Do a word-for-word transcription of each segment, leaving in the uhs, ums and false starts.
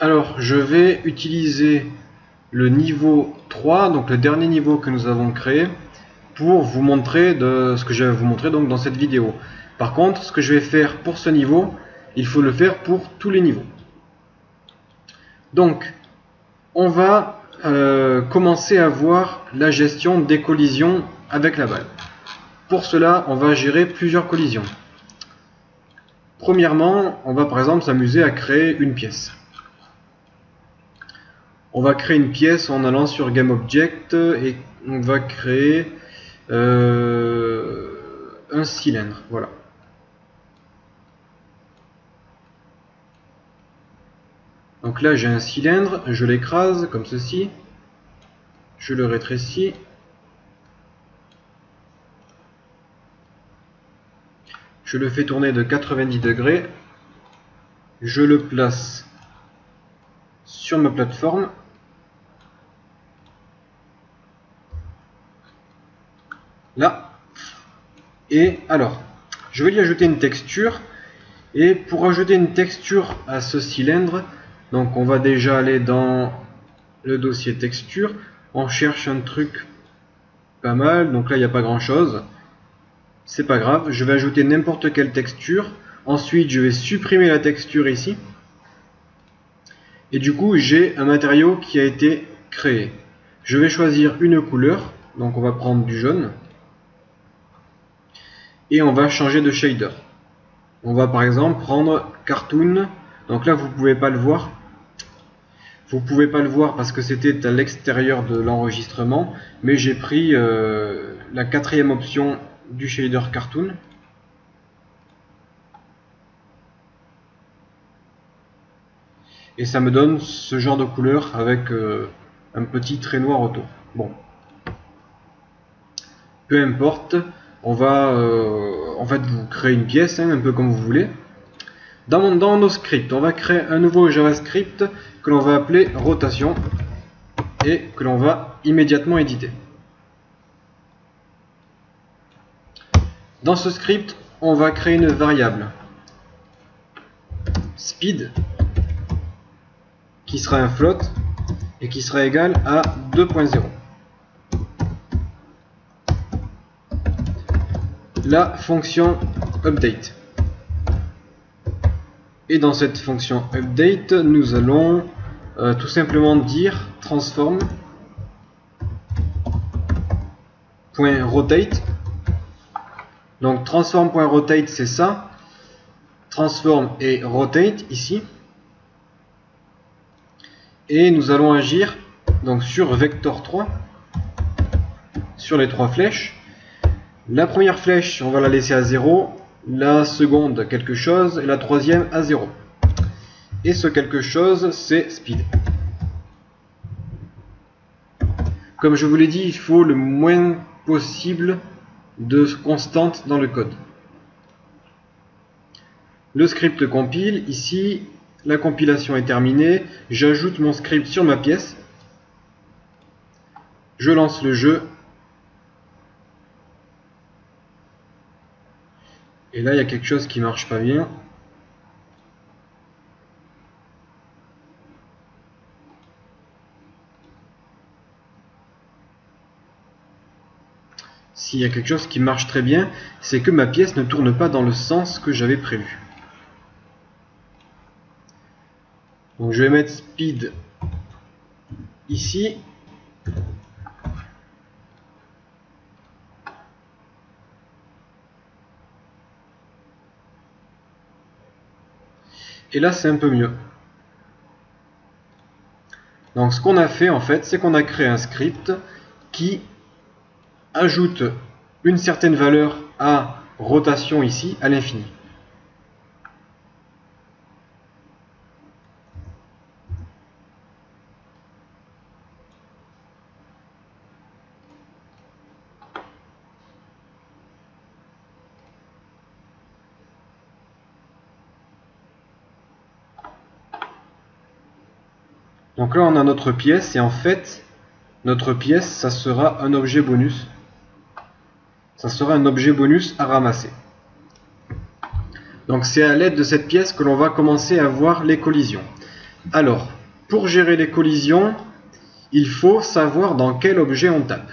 Alors, je vais utiliser le niveau trois, donc le dernier niveau que nous avons créé, pour vous montrer de ce que je vais vous montrer donc dans cette vidéo. Par contre, ce que je vais faire pour ce niveau, il faut le faire pour tous les niveaux. Donc, on va euh, commencer à voir la gestion des collisions avec la balle. Pour cela, on va gérer plusieurs collisions. Premièrement, on va par exemple s'amuser à créer une pièce. On va créer une pièce en allant sur GameObject et on va créer euh, un cylindre. Voilà. Donc là, j'ai un cylindre, je l'écrase comme ceci, je le rétrécis. Je le fais tourner de quatre-vingt-dix degrés, je le place sur ma plateforme. Là. Et alors, je vais lui ajouter une texture. Et pour ajouter une texture à ce cylindre, donc on va déjà aller dans le dossier texture. On cherche un truc pas mal. Donc là, il n'y a pas grand chose. C'est pas grave, je vais ajouter n'importe quelle texture. Ensuite, je vais supprimer la texture ici. Et du coup, j'ai un matériau qui a été créé. Je vais choisir une couleur. Donc on va prendre du jaune. Et on va changer de shader. On va par exemple prendre Cartoon. Donc là, vous pouvez pas le voir. Vous pouvez pas le voir parce que c'était à l'extérieur de l'enregistrement. Mais j'ai pris euh, la quatrième option du shader Cartoon. Et ça me donne ce genre de couleur avec euh, un petit trait noir autour. Bon. Peu importe. On va euh, en fait vous créer une pièce, hein, un peu comme vous voulez. Dans, dans nos scripts, on va créer un nouveau JavaScript que l'on va appeler rotation et que l'on va immédiatement éditer. Dans ce script, on va créer une variable speed qui sera un float et qui sera égal à deux point zéro. La fonction update. Et dans cette fonction update, nous allons euh, tout simplement dire transform.rotate. Donc transform.rotate, c'est ça. Transform et rotate ici. Et nous allons agir donc sur Vector trois, sur les trois flèches. La première flèche, on va la laisser à zéro, la seconde quelque chose, et la troisième à zéro. Et ce quelque chose, c'est speed. Comme je vous l'ai dit, il faut le moins possible de constantes dans le code. Le script compile, ici, la compilation est terminée. J'ajoute mon script sur ma pièce. Je lance le jeu. Et là, il y a quelque chose qui marche pas bien. S'il y a quelque chose qui marche très bien, c'est que ma pièce ne tourne pas dans le sens que j'avais prévu. Donc je vais mettre speed ici. Et là, c'est un peu mieux. Donc ce qu'on a fait en fait, c'est qu'on a créé un script qui ajoute une certaine valeur à rotation ici, à l'infini. Donc là, on a notre pièce, et en fait, notre pièce, ça sera un objet bonus. Ça sera un objet bonus à ramasser. Donc c'est à l'aide de cette pièce que l'on va commencer à voir les collisions. Alors, pour gérer les collisions, il faut savoir dans quel objet on tape.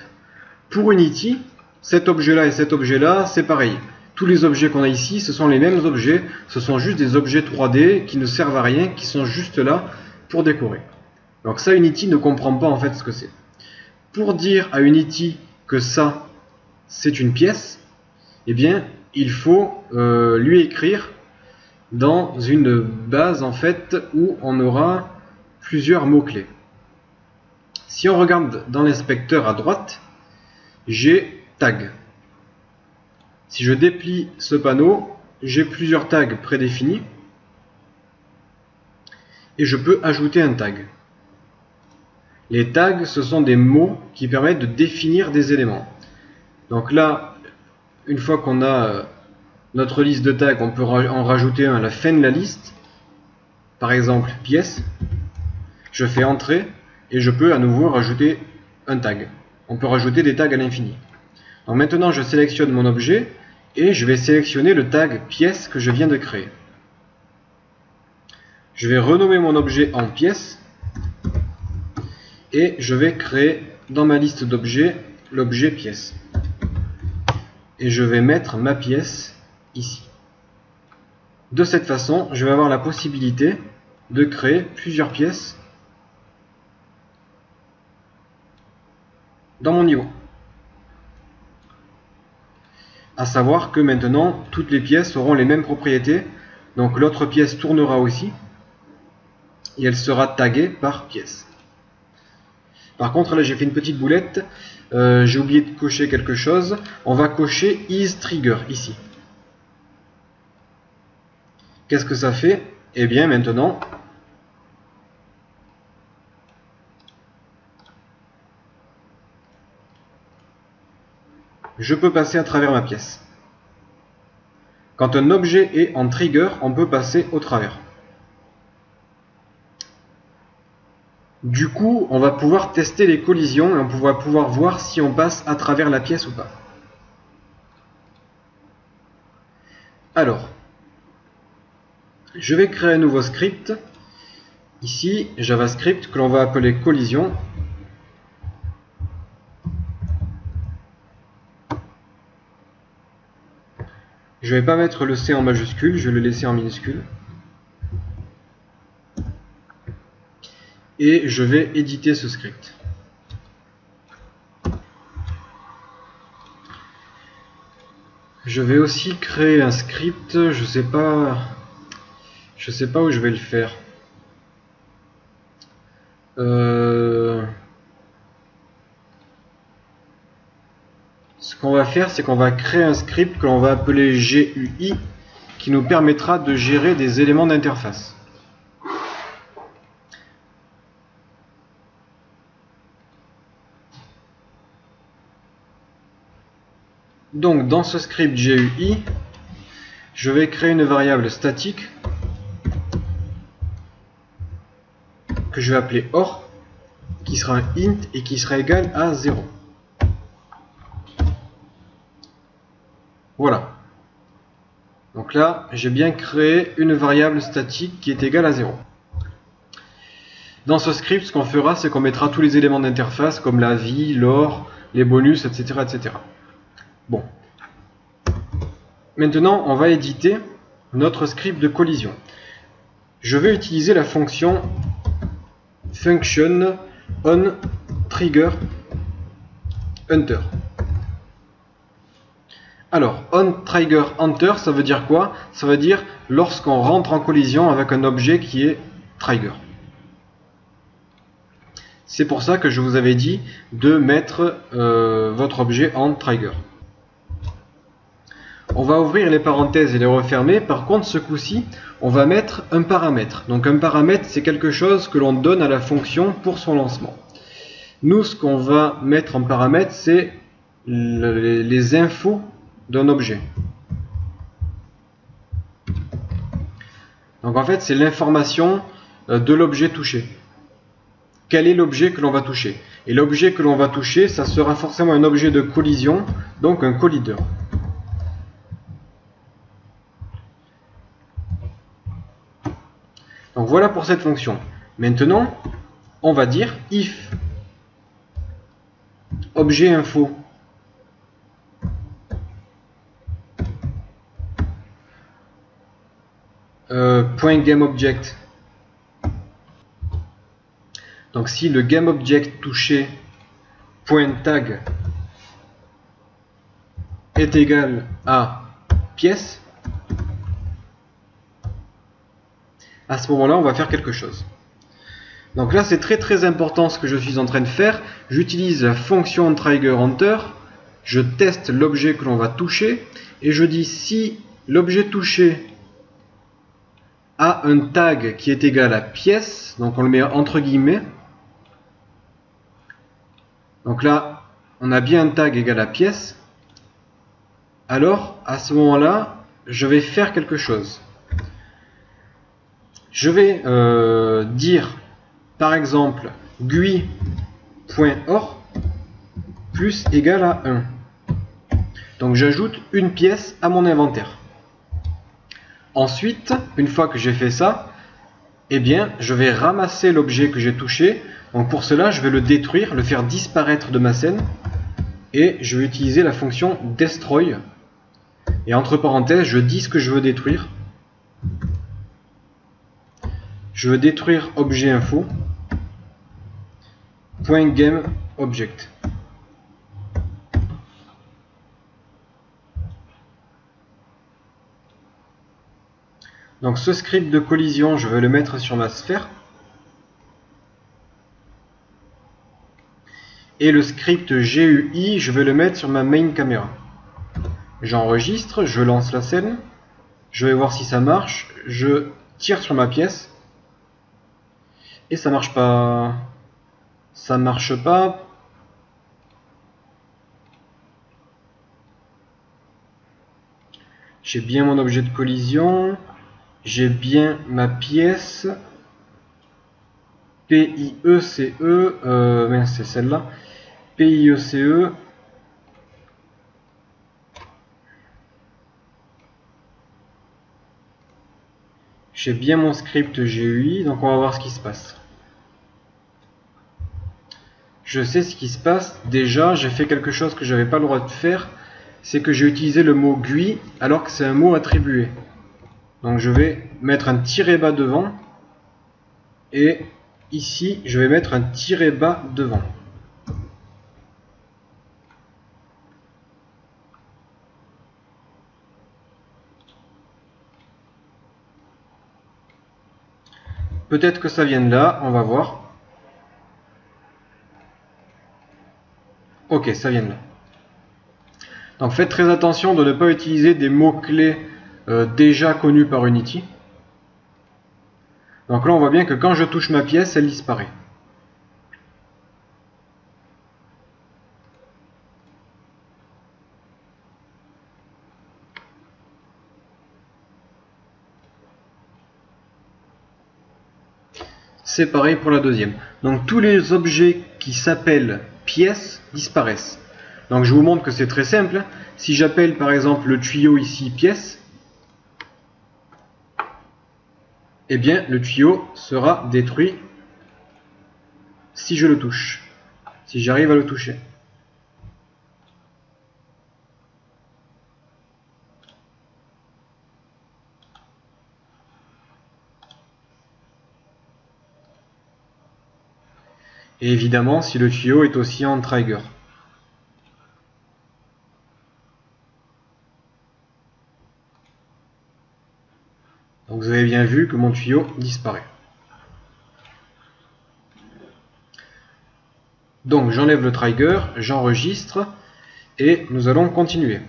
Pour Unity, cet objet-là et cet objet-là, c'est pareil. Tous les objets qu'on a ici, ce sont les mêmes objets. Ce sont juste des objets trois D qui ne servent à rien, qui sont juste là pour décorer. Donc ça, Unity ne comprend pas en fait ce que c'est. Pour dire à Unity que ça, c'est une pièce, eh bien, il faut euh, lui écrire dans une base en fait où on aura plusieurs mots-clés. Si on regarde dans l'inspecteur à droite, j'ai tag. Si je déplie ce panneau, j'ai plusieurs tags prédéfinis et je peux ajouter un tag. Les tags, ce sont des mots qui permettent de définir des éléments. Donc là, une fois qu'on a notre liste de tags, on peut en rajouter un à la fin de la liste. Par exemple, pièce. Je fais entrer et je peux à nouveau rajouter un tag. On peut rajouter des tags à l'infini. Donc maintenant, je sélectionne mon objet et je vais sélectionner le tag pièce que je viens de créer. Je vais renommer mon objet en pièce et je vais créer dans ma liste d'objets l'objet pièce. Et je vais mettre ma pièce ici. De cette façon, je vais avoir la possibilité de créer plusieurs pièces dans mon niveau. À savoir que maintenant, toutes les pièces auront les mêmes propriétés. Donc l'autre pièce tournera aussi. Et elle sera taguée par pièce. Par contre, là j'ai fait une petite boulette. Euh, j'ai oublié de cocher quelque chose. On va cocher isTrigger ici. Qu'est-ce que ça fait? Eh bien maintenant, je peux passer à travers ma pièce. Quand un objet est en trigger, on peut passer au travers. Du coup, on va pouvoir tester les collisions et on va pouvoir voir si on passe à travers la pièce ou pas. Alors, je vais créer un nouveau script. Ici, JavaScript, que l'on va appeler collision. Je ne vais pas mettre le C en majuscule, je vais le laisser en minuscule. Et je vais éditer ce script. Je vais aussi créer un script, je sais pas, je sais pas où je vais le faire. Euh... Ce qu'on va faire, c'est qu'on va créer un script que l'on va appeler G U I qui nous permettra de gérer des éléments d'interface. Donc dans ce script G U I, je vais créer une variable statique que je vais appeler or, qui sera un int et qui sera égal à zéro. Voilà. Donc là, j'ai bien créé une variable statique qui est égale à zéro. Dans ce script, ce qu'on fera, c'est qu'on mettra tous les éléments d'interface comme la vie, l'or, les bonus, et cetera, et cetera. Bon. Maintenant, on va éditer notre script de collision. Je vais utiliser la fonction function OnTriggerEnter. Alors, OnTriggerEnter, ça veut dire quoi? Ça veut dire lorsqu'on rentre en collision avec un objet qui est trigger. C'est pour ça que je vous avais dit de mettre euh, votre objet en trigger. On va ouvrir les parenthèses et les refermer. Par contre, ce coup-ci, on va mettre un paramètre. Donc un paramètre, c'est quelque chose que l'on donne à la fonction pour son lancement. Nous, ce qu'on va mettre en paramètre, c'est le, les infos d'un objet. Donc en fait, c'est l'information de l'objet touché. Quel est l'objet que l'on va toucher? Et l'objet que l'on va toucher, ça sera forcément un objet de collision, donc un collider. Donc voilà pour cette fonction. Maintenant, on va dire if objet info euh, point GameObject. Donc si le GameObject touché point tag est égal à pièce, à ce moment là on va faire quelque chose. Donc là c'est très très important ce que je suis en train de faire. J'utilise la fonction OnTriggerEnter, je teste l'objet que l'on va toucher et je dis si l'objet touché a un tag qui est égal à pièce, donc on le met entre guillemets. Donc là on a bien un tag égal à pièce. Alors à ce moment là je vais faire quelque chose. Je vais euh, dire par exemple G U I.or plus égal à un. Donc j'ajoute une pièce à mon inventaire. Ensuite, une fois que j'ai fait ça, eh bien je vais ramasser l'objet que j'ai touché. Donc pour cela, je vais le détruire, le faire disparaître de ma scène. Et je vais utiliser la fonction Destroy. Et entre parenthèses, je dis ce que je veux détruire. Je veux détruire objet info point game object. Donc ce script de collision, je vais le mettre sur ma sphère. Et le script G U I, je vais le mettre sur ma main caméra. J'enregistre, je lance la scène. Je vais voir si ça marche. Je tire sur ma pièce. Et ça marche pas. Ça marche pas. J'ai bien mon objet de collision. J'ai bien ma pièce. P I E C E. Euh, ben c'est celle-là. P I E C E. J'ai bien mon script G U I, donc on va voir ce qui se passe. Je sais ce qui se passe. Déjà, j'ai fait quelque chose que j'avais pas le droit de faire. C'est que j'ai utilisé le mot G U I alors que c'est un mot attribué. Donc je vais mettre un tiret bas devant. Et ici, je vais mettre un tiret bas devant. Peut-être que ça vient de là, on va voir. Ok, ça vient de là. Donc faites très attention de ne pas utiliser des mots-clés euh, déjà connus par Unity. Donc là on voit bien que quand je touche ma pièce, elle disparaît. C'est pareil pour la deuxième. Donc tous les objets qui s'appellent pièces disparaissent. Donc je vous montre que c'est très simple. Si j'appelle par exemple le tuyau ici pièce, eh bien le tuyau sera détruit si je le touche, si j'arrive à le toucher. Et évidemment, si le tuyau est aussi en trigger. Donc vous avez bien vu que mon tuyau disparaît. Donc j'enlève le trigger, j'enregistre et nous allons continuer.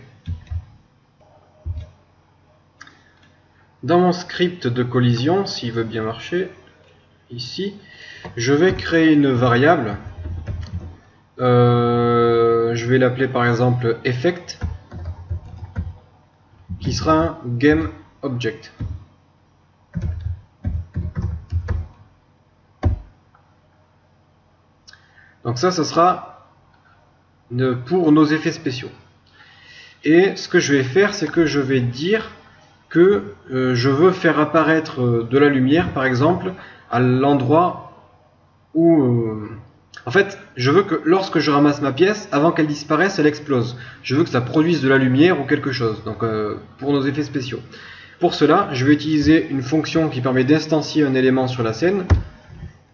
Dans mon script de collision, s'il veut bien marcher, ici, je vais créer une variable. Euh, je vais l'appeler par exemple effect, qui sera un game object. Donc ça, ça sera pour nos effets spéciaux. Et ce que je vais faire, c'est que je vais dire que euh, je veux faire apparaître de la lumière, par exemple, à l'endroit où... Euh, en fait, je veux que lorsque je ramasse ma pièce, avant qu'elle disparaisse, elle explose. Je veux que ça produise de la lumière ou quelque chose, donc euh, pour nos effets spéciaux. Pour cela, je vais utiliser une fonction qui permet d'instancier un élément sur la scène.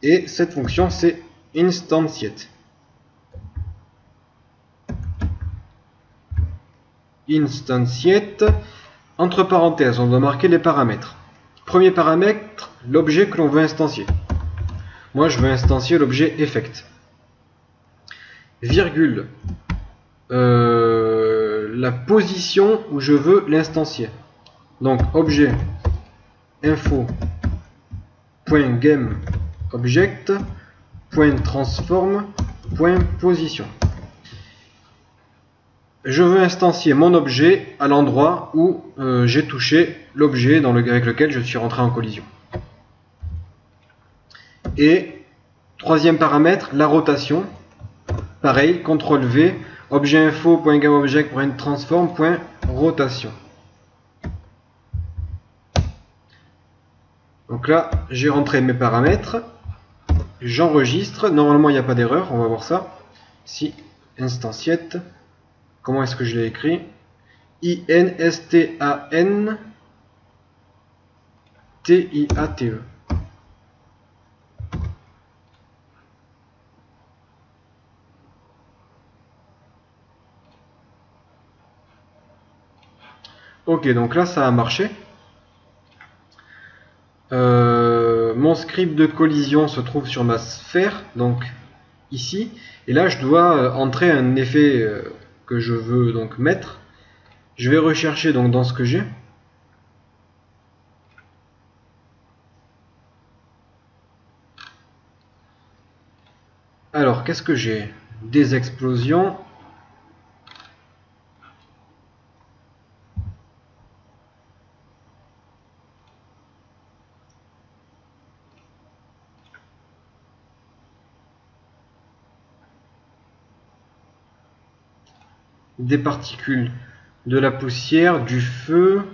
Et cette fonction, c'est Instantiate. Instantiate. Entre parenthèses, on doit marquer les paramètres. Premier paramètre, l'objet que l'on veut instancier. Moi, je veux instancier l'objet effect. Virgule. Euh, la position où je veux l'instancier. Donc, objet info.gameObject.transform.position. Je veux instancier mon objet à l'endroit où euh, j'ai touché l'objet dans le, avec lequel je suis rentré en collision. Et troisième paramètre, la rotation. Pareil, contrôle V, objet info.gameObject.transform.rotation. Donc là, j'ai rentré mes paramètres. J'enregistre. Normalement, il n'y a pas d'erreur. On va voir ça. Si, Instantiate. Comment est-ce que je l'ai écrit? I N S T A N T I A T E. Ok, donc là, ça a marché. Euh, mon script de collision se trouve sur ma sphère, donc ici. Et là, je dois entrer un effet... Euh, que je veux donc mettre. Je vais rechercher donc dans ce que j'ai. Alors qu'est-ce que j'ai? Des explosions. Des particules, de la poussière, du feu,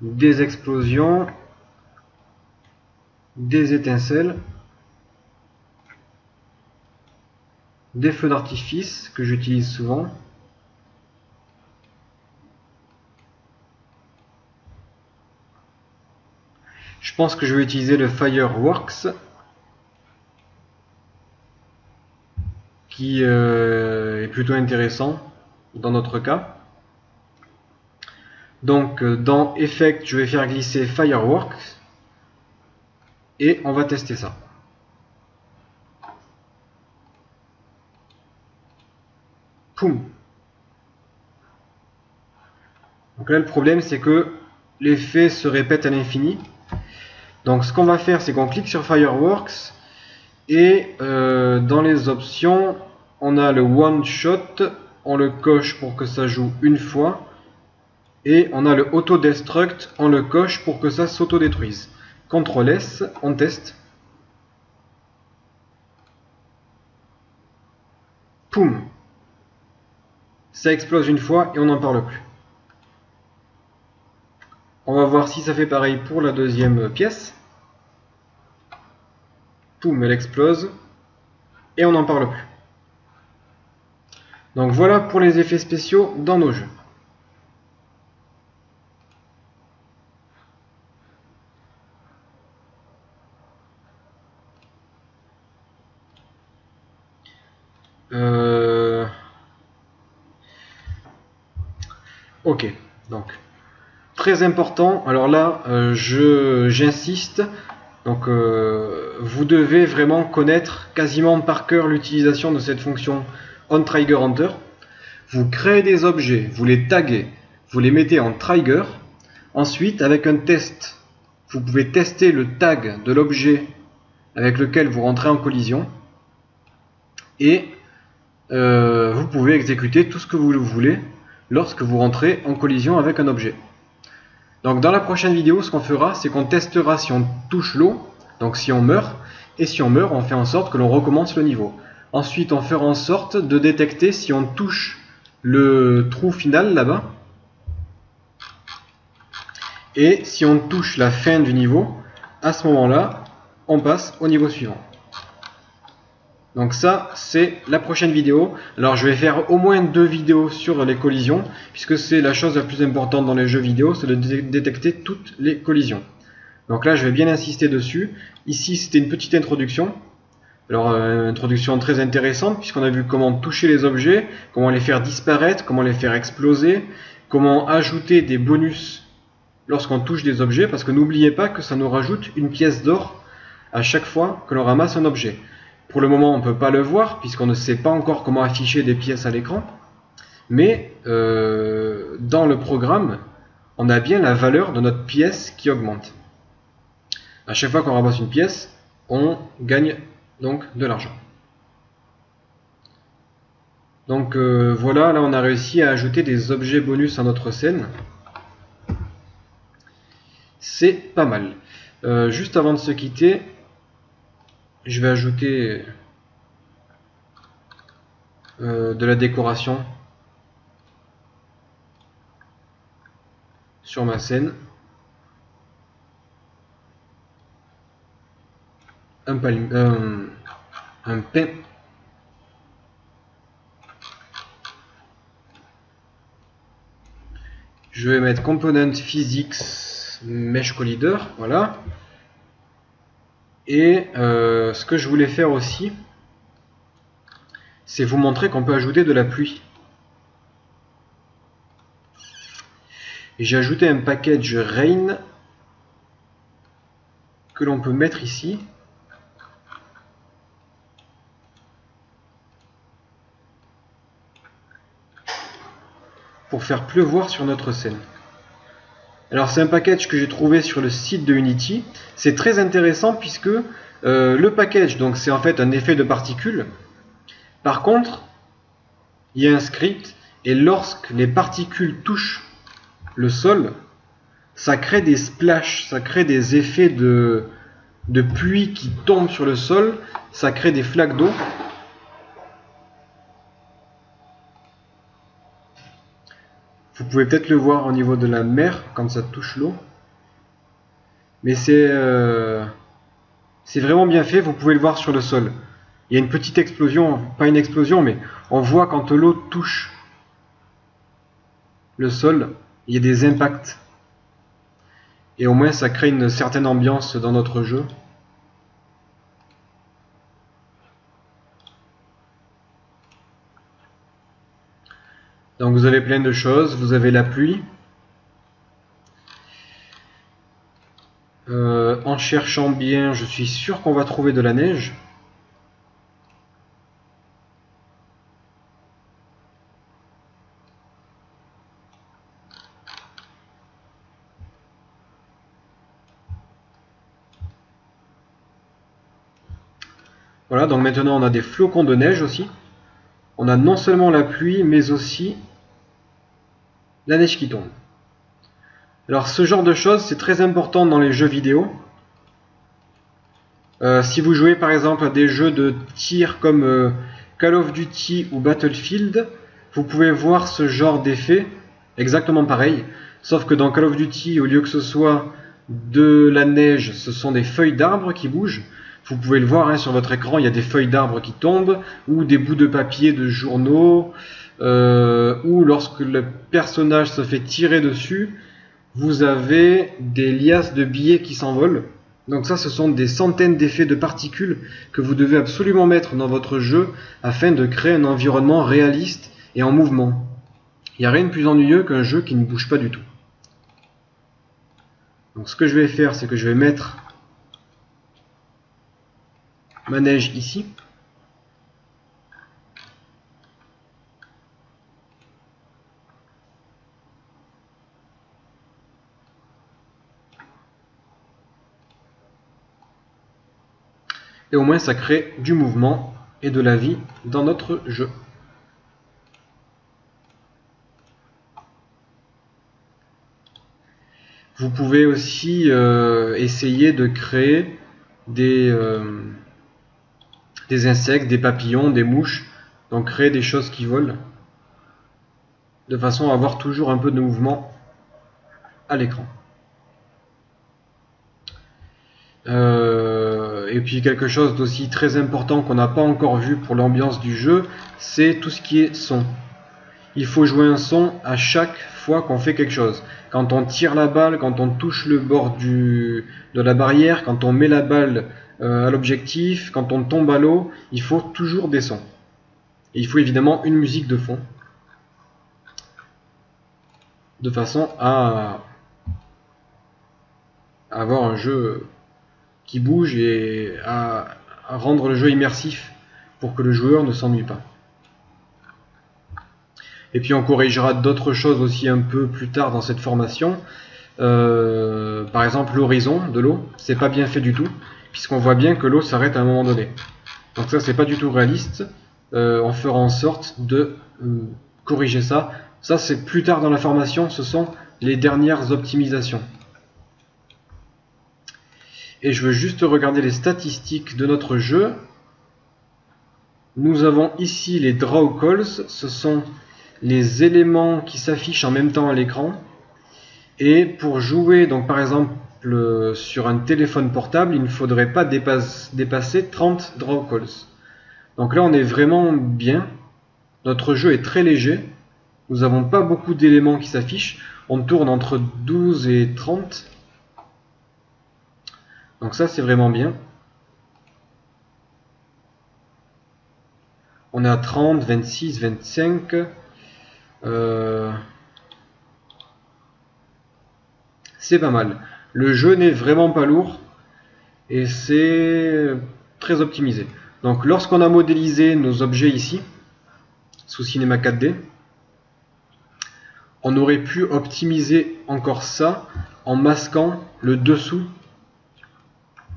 des explosions, des étincelles, des feux d'artifice que j'utilise souvent. Je pense que je vais utiliser le Fireworks qui euh, est plutôt intéressant dans notre cas. Donc dans Effect, je vais faire glisser Fireworks et on va tester ça. Poum. Donc là, le problème, c'est que l'effet se répète à l'infini. Donc ce qu'on va faire, c'est qu'on clique sur Fireworks et euh, dans les options, on a le One Shot. On le coche pour que ça joue une fois. Et on a le auto-destruct. On le coche pour que ça s'auto-détruise. contrôle S, on teste. Poum. Ça explose une fois et on n'en parle plus. On va voir si ça fait pareil pour la deuxième pièce. Poum, elle explose. Et on n'en parle plus. Donc voilà pour les effets spéciaux dans nos jeux. Euh... Ok, donc très important. Alors là, euh, je j'insiste. Donc euh, vous devez vraiment connaître quasiment par cœur l'utilisation de cette fonction. OnTriggerEnter, vous créez des objets, vous les taguez, vous les mettez en trigger. Ensuite, avec un test, vous pouvez tester le tag de l'objet avec lequel vous rentrez en collision. Et euh, vous pouvez exécuter tout ce que vous voulez lorsque vous rentrez en collision avec un objet. Donc dans la prochaine vidéo, ce qu'on fera, c'est qu'on testera si on touche l'eau, donc si on meurt. Et si on meurt, on fait en sorte que l'on recommence le niveau. Ensuite, on fera en sorte de détecter si on touche le trou final là-bas. Et si on touche la fin du niveau, à ce moment-là, on passe au niveau suivant. Donc ça, c'est la prochaine vidéo. Alors je vais faire au moins deux vidéos sur les collisions, puisque c'est la chose la plus importante dans les jeux vidéo, c'est de dé- détecter toutes les collisions. Donc là, je vais bien insister dessus. Ici, c'était une petite introduction. Alors, euh, introduction très intéressante, puisqu'on a vu comment toucher les objets, comment les faire disparaître, comment les faire exploser, comment ajouter des bonus lorsqu'on touche des objets, parce que n'oubliez pas que ça nous rajoute une pièce d'or à chaque fois que l'on ramasse un objet. Pour le moment, on ne peut pas le voir, puisqu'on ne sait pas encore comment afficher des pièces à l'écran. Mais euh, dans le programme, on a bien la valeur de notre pièce qui augmente. À chaque fois qu'on ramasse une pièce, on gagne donc de l'argent. Donc euh, voilà, là on a réussi à ajouter des objets bonus à notre scène. C'est pas mal. Euh, juste avant de se quitter, je vais ajouter euh, de la décoration sur ma scène. Un, palme, euh, un pain. Je vais mettre Component Physics Mesh Collider. Voilà. Et euh, ce que je voulais faire aussi, c'est vous montrer qu'on peut ajouter de la pluie. J'ai ajouté un package Rain que l'on peut mettre ici. Pour faire pleuvoir sur notre scène. Alors c'est un package que j'ai trouvé sur le site de Unity. C'est très intéressant puisque euh, le package, donc c'est en fait un effet de particules. Par contre, il y a un script et lorsque les particules touchent le sol, ça crée des splashes, ça crée des effets de, de pluie qui tombent sur le sol, ça crée des flaques d'eau. Vous pouvez peut-être le voir au niveau de la mer quand ça touche l'eau. Mais c'est euh, c'est vraiment bien fait, vous pouvez le voir sur le sol. Il y a une petite explosion, pas une explosion, mais on voit quand l'eau touche le sol, il y a des impacts. Et au moins ça crée une certaine ambiance dans notre jeu. Donc vous avez plein de choses, vous avez la pluie. Euh, en cherchant bien, je suis sûr qu'on va trouver de la neige. Voilà, donc maintenant on a des flocons de neige aussi. On a non seulement la pluie, mais aussi la neige qui tombe. Alors ce genre de choses, c'est très important dans les jeux vidéo. Euh, si vous jouez par exemple à des jeux de tir comme euh, Call of Duty ou Battlefield, vous pouvez voir ce genre d'effet exactement pareil. Sauf que dans Call of Duty, au lieu que ce soit de la neige, ce sont des feuilles d'arbres qui bougent. Vous pouvez le voir hein, sur votre écran, il y a des feuilles d'arbres qui tombent, ou des bouts de papier de journaux, euh, ou lorsque le personnage se fait tirer dessus, vous avez des liasses de billets qui s'envolent. Donc ça, ce sont des centaines d'effets de particules que vous devez absolument mettre dans votre jeu afin de créer un environnement réaliste et en mouvement. Il n'y a rien de plus ennuyeux qu'un jeu qui ne bouge pas du tout. Donc ce que je vais faire, c'est que je vais mettre ma neige ici. Et au moins ça crée du mouvement et de la vie dans notre jeu. Vous pouvez aussi euh, essayer de créer des... Euh, des insectes, des papillons, des mouches, donc créer des choses qui volent, de façon à avoir toujours un peu de mouvement à l'écran. Euh, Et puis quelque chose d'aussi très important qu'on n'a pas encore vu pour l'ambiance du jeu, c'est tout ce qui est son. Il faut jouer un son à chaque fois qu'on fait quelque chose. Quand on tire la balle, quand on touche le bord du, de la barrière, quand on met la balle euh, à l'objectif, quand on tombe à l'eau, il faut toujours des sons. Et il faut évidemment une musique de fond, de façon à avoir un jeu qui bouge et à, à rendre le jeu immersif pour que le joueur ne s'ennuie pas. Et puis on corrigera d'autres choses aussi un peu plus tard dans cette formation. Euh, par exemple l'horizon de l'eau, c'est pas bien fait du tout, puisqu'on voit bien que l'eau s'arrête à un moment donné. Donc ça c'est pas du tout réaliste. Euh, on fera en sorte de euh, corriger ça. Ça c'est plus tard dans la formation, ce sont les dernières optimisations. Et je veux juste regarder les statistiques de notre jeu. Nous avons ici les draw calls, ce sont les éléments qui s'affichent en même temps à l'écran. Et pour jouer, donc par exemple euh, sur un téléphone portable, il ne faudrait pas dépasse, dépasser trente draw calls. Donc là on est vraiment bien, notre jeu est très léger, nous n'avons pas beaucoup d'éléments qui s'affichent, on tourne entre douze et trente. Donc ça c'est vraiment bien. On est à trente, vingt-six, vingt-cinq. Euh... C'est pas mal. Le jeu n'est vraiment pas lourd et c'est très optimisé. Donc lorsqu'on a modélisé nos objets ici, sous Cinema quatre D, on aurait pu optimiser encore ça en masquant le dessous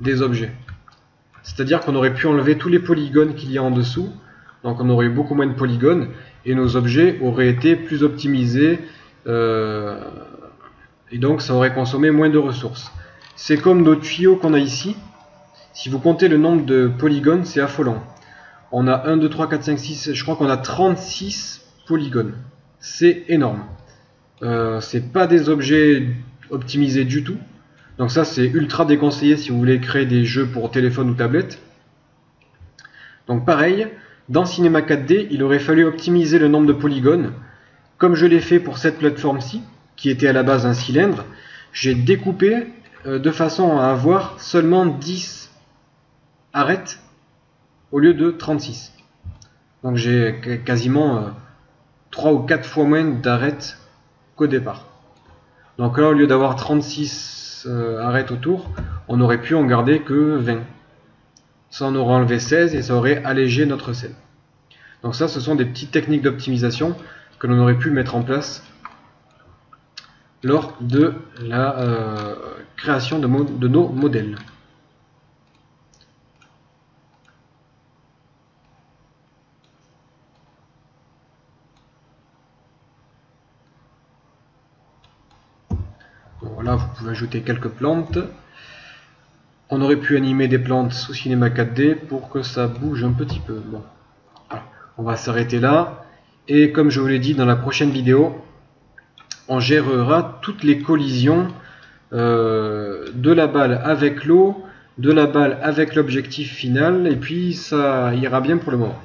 des objets. C'est-à-dire qu'on aurait pu enlever tous les polygones qu'il y a en dessous, donc on aurait eu beaucoup moins de polygones, et nos objets auraient été plus optimisés, euh, et donc ça aurait consommé moins de ressources. C'est comme nos tuyaux qu'on a ici. Si vous comptez le nombre de polygones, c'est affolant. On a un, deux, trois, quatre, cinq, six, je crois qu'on a trente-six polygones. C'est énorme. Euh, ce n'est pas des objets optimisés du tout. Donc ça, c'est ultra déconseillé si vous voulez créer des jeux pour téléphone ou tablette. Donc pareil, dans Cinema quatre D, il aurait fallu optimiser le nombre de polygones. Comme je l'ai fait pour cette plateforme-ci, qui était à la base un cylindre, j'ai découpé euh, de façon à avoir seulement dix arrête au lieu de trente-six. Donc j'ai quasiment trois ou quatre fois moins d'arêtes qu'au départ. Donc là, au lieu d'avoir trente-six arêtes autour, on aurait pu en garder que vingt. Ça en aurait enlevé seize et ça aurait allégé notre scène. Donc ça, ce sont des petites techniques d'optimisation que l'on aurait pu mettre en place lors de la euh, création de, de nos modèles. Là, vous pouvez ajouter quelques plantes. On aurait pu animer des plantes sous Cinema quatre D pour que ça bouge un petit peu. Bon. Voilà. On va s'arrêter là. Et comme je vous l'ai dit, dans la prochaine vidéo, on gérera toutes les collisions euh, de la balle avec l'eau, de la balle avec l'objectif final. Et puis, ça ira bien pour le moment.